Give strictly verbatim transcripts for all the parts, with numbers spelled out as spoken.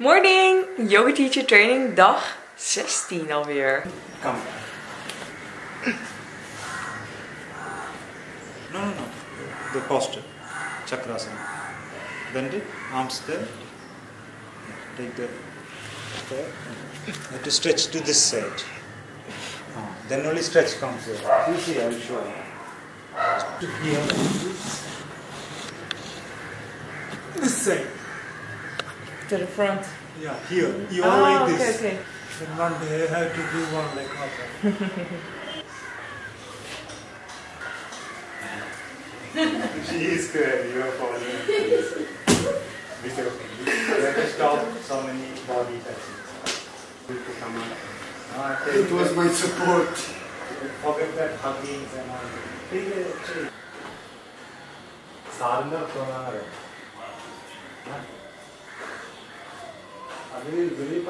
Morning! Yoga Teacher Training dag zestien alweer. Kom. No, no, no. The posture. Chakrasana. Bend it. Arms there. Take the... there. You have to stretch to this side. Oh. Then only stretch comes there. You see, I will show you. Here. This side. To the front? Yeah, here. You are ah, like this. Okay, okay. Then one day I have to do one like half. She is good. You are following. We have to stop so many body touches. It was my support. Forget that hugging and all. Sarna Pranara. Very very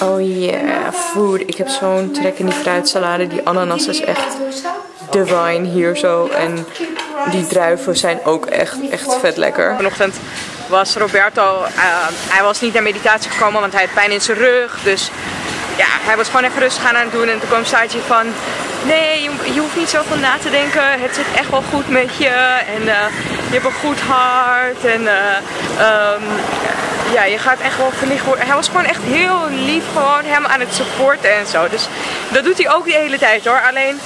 Oh yeah, food. Ik heb zo'n trek in die fruitsalade. Die ananas is echt divine hier zo. En die druiven zijn ook echt, echt vet lekker. Vanochtend was Roberto, uh, hij was niet naar meditatie gekomen, want hij had pijn in zijn rug. Dus ja, hij was gewoon even rustig aan het doen. En toen kwam Saadje van, nee, je, je hoeft niet zoveel na te denken. Het zit echt wel goed met je. En uh, je hebt een goed hart. En uh, um, ja, je gaat echt wel verlicht worden. Hij was gewoon echt heel lief, gewoon hem aan het supporten en zo. Dus dat doet hij ook de hele tijd hoor. Alleen...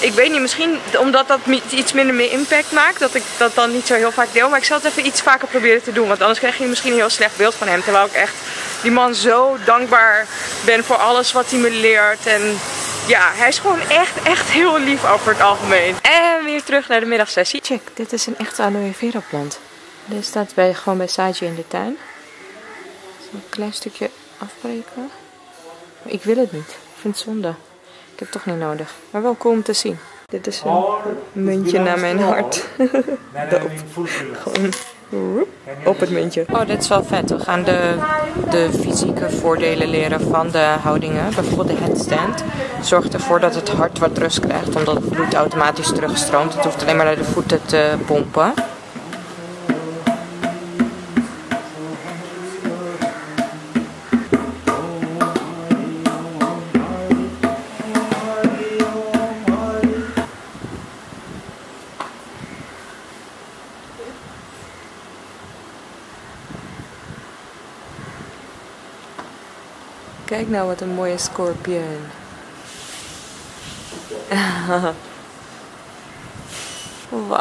ik weet niet, misschien omdat dat iets minder meer impact maakt, dat ik dat dan niet zo heel vaak deel. Maar ik zal het even iets vaker proberen te doen, want anders krijg je misschien een heel slecht beeld van hem. Terwijl ik echt die man zo dankbaar ben voor alles wat hij me leert. En ja, hij is gewoon echt, echt heel lief over het algemeen. En weer terug naar de middagsessie. Check, dit is een echte aloe vera plant. Dit staat bij, gewoon bij Saadje in de tuin. Zal een klein stukje afbreken. Maar ik wil het niet, ik vind het zonde. Ik heb het toch niet nodig, maar wel cool om te zien. Dit is een muntje naar mijn hart. Gewoon op het muntje. Oh, dit is wel vet. We gaan de, de fysieke voordelen leren van de houdingen. Bijvoorbeeld de headstand. Zorgt ervoor dat het hart wat rust krijgt, omdat het bloed automatisch terugstroomt. Het hoeft alleen maar naar de voeten te pompen. Kijk nou wat een mooie scorpion. Wat?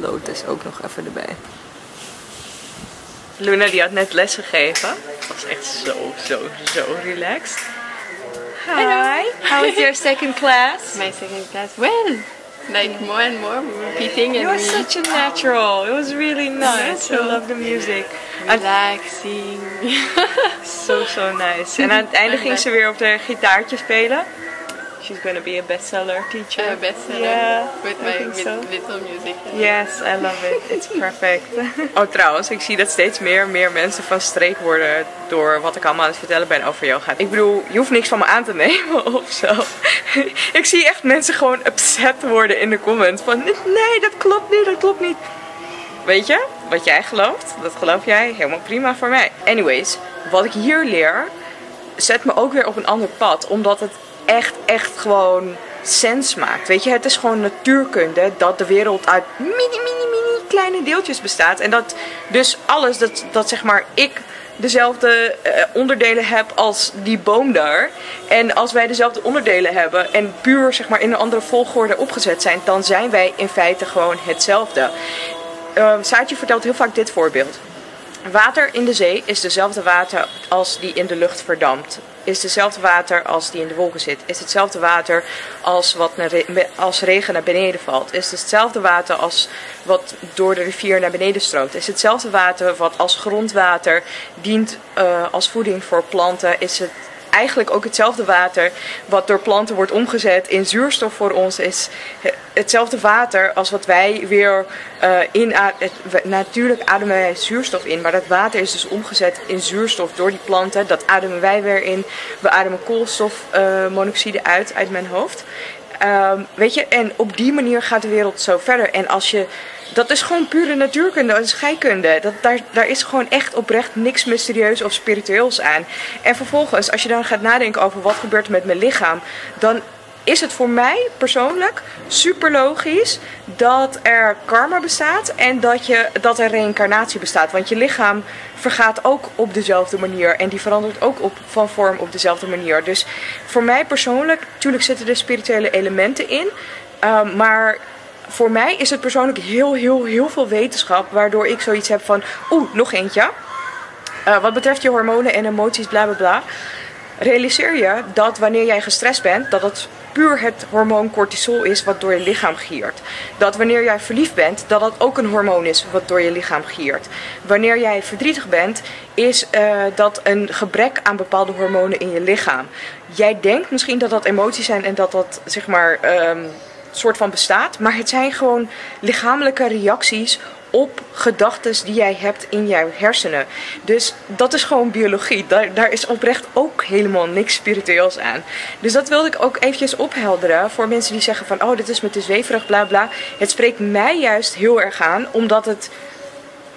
Lotus ook nog even erbij. Luna die had net les gegeven. Het was echt zo, zo, zo relaxed. Hi. Hello. How was your second class? My second class? Well, like more and more repeating. It was such a natural. It was really nice. I love the music. Relaxing. So, so nice. En aan het einde ging ze weer op de gitaartje spelen. She's gonna be a bestseller teacher. A bestseller. Yeah, with my so. Little music. Yes, I love it. It's perfect. Oh, trouwens, ik zie dat steeds meer, meer mensen van streek worden door wat ik allemaal aan het vertellen ben over yoga. Ik bedoel, je hoeft niks van me aan te nemen of zo. Ik zie echt mensen gewoon upset worden in de comments van nee, dat klopt niet, dat klopt niet. Weet je, wat jij gelooft, dat geloof jij helemaal prima voor mij. Anyways, wat ik hier leer, zet me ook weer op een ander pad. Omdat het echt, echt gewoon sens maakt. Weet je, het is gewoon natuurkunde dat de wereld uit mini, mini, mini kleine deeltjes bestaat. En dat dus alles, dat, dat zeg maar ik dezelfde uh, onderdelen heb als die boom daar. En als wij dezelfde onderdelen hebben en puur zeg maar in een andere volgorde opgezet zijn, dan zijn wij in feite gewoon hetzelfde. Uh, Saadje vertelt heel vaak dit voorbeeld. Water in de zee is dezelfde water als die in de lucht verdampt. Is dezelfde water als die in de wolken zit. Is hetzelfde water als wat als regen naar beneden valt. Is hetzelfde water als wat door de rivier naar beneden stroomt. Is hetzelfde water wat als grondwater dient uh, als voeding voor planten. Is het eigenlijk ook hetzelfde water wat door planten wordt omgezet in zuurstof voor ons is hetzelfde water als wat wij weer uh, in... Natuurlijk ademen wij zuurstof in, maar dat water is dus omgezet in zuurstof door die planten. Dat ademen wij weer in. We ademen koolstofmonoxide uh, uit, uit mijn hoofd. Um, weet je, en op die manier gaat de wereld zo verder. En als je... Dat is gewoon pure natuurkunde en scheikunde. Dat, daar, daar is gewoon echt oprecht niks mysterieus of spiritueels aan. En vervolgens, als je dan gaat nadenken over wat gebeurt er met mijn lichaam, dan is het voor mij persoonlijk super logisch dat er karma bestaat en dat, je, dat er reïncarnatie bestaat. Want je lichaam vergaat ook op dezelfde manier en die verandert ook op, van vorm op dezelfde manier. Dus voor mij persoonlijk, natuurlijk zitten er spirituele elementen in, uh, maar... Voor mij is het persoonlijk heel, heel, heel veel wetenschap, waardoor ik zoiets heb van, oeh, nog eentje. Uh, wat betreft je hormonen en emoties, bla bla bla. Realiseer je dat wanneer jij gestrest bent, dat het puur het hormoon cortisol is wat door je lichaam giert. Dat wanneer jij verliefd bent, dat dat ook een hormoon is wat door je lichaam giert. Wanneer jij verdrietig bent, is uh, dat een gebrek aan bepaalde hormonen in je lichaam. Jij denkt misschien dat dat emoties zijn en dat dat, zeg maar... Um, soort van bestaat, maar het zijn gewoon lichamelijke reacties op gedachtes die jij hebt in jouw hersenen. Dus dat is gewoon biologie. Daar, daar is oprecht ook helemaal niks spiritueels aan. Dus dat wilde ik ook eventjes ophelderen voor mensen die zeggen van, oh, dit is me te zweverig, bla bla. Het spreekt mij juist heel erg aan, omdat het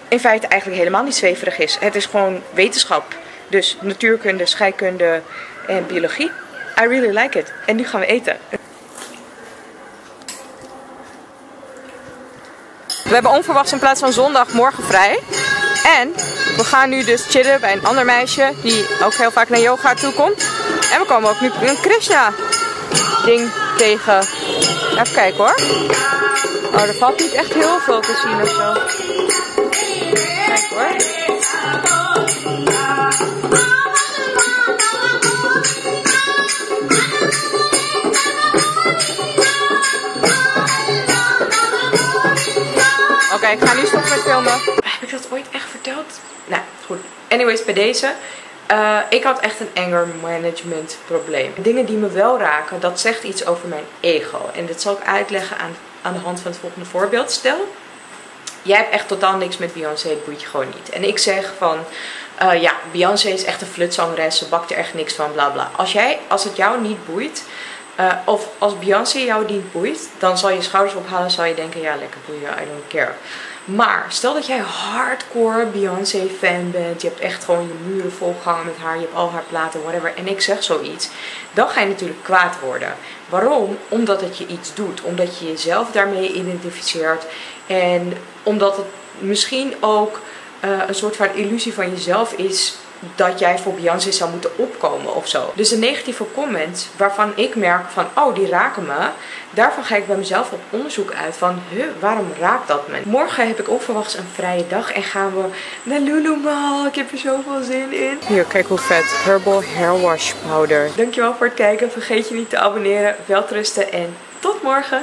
in feite eigenlijk helemaal niet zweverig is. Het is gewoon wetenschap. Dus natuurkunde, scheikunde en biologie. I really like it. En nu gaan we eten. We hebben onverwachts in plaats van zondag morgen vrij. En we gaan nu dus chillen bij een ander meisje die ook heel vaak naar yoga toe komt. En we komen ook nu een Krishna ding tegen. Even kijken hoor. Oh, er valt niet echt heel veel te zien of zo. Kijk hoor. Oké, okay, ik ga nu stoppen met filmen. Heb ik dat ooit echt verteld? Nou, goed. Anyways, bij deze. Uh, ik had echt een anger management probleem. Dingen die me wel raken, dat zegt iets over mijn ego. En dit zal ik uitleggen aan, aan de hand van het volgende voorbeeld. Stel, jij hebt echt totaal niks met Beyoncé, boeit je gewoon niet. En ik zeg van, uh, ja, Beyoncé is echt een flutzangeres, ze bakt er echt niks van, bla bla. Als, jij, als het jou niet boeit... Uh, of als Beyoncé jou niet boeit, dan zal je schouders ophalen, zal je denken, ja lekker boeien, I don't care. Maar stel dat jij hardcore Beyoncé fan bent, je hebt echt gewoon je muren volgehangen met haar, je hebt al haar platen, whatever. En ik zeg zoiets, dan ga je natuurlijk kwaad worden. Waarom? Omdat het je iets doet, omdat je jezelf daarmee identificeert en omdat het misschien ook uh, een soort van illusie van jezelf is... dat jij voor Beyoncé zou moeten opkomen of zo. Dus de negatieve comments waarvan ik merk van, oh, die raken me. Daarvan ga ik bij mezelf op onderzoek uit van, huh, waarom raakt dat me? Morgen heb ik onverwachts een vrije dag en gaan we naar Lulu Mall. Ik heb er zoveel zin in. Hier, kijk hoe vet. Herbal hairwash powder. Dankjewel voor het kijken. Vergeet je niet te abonneren. Welterusten en tot morgen.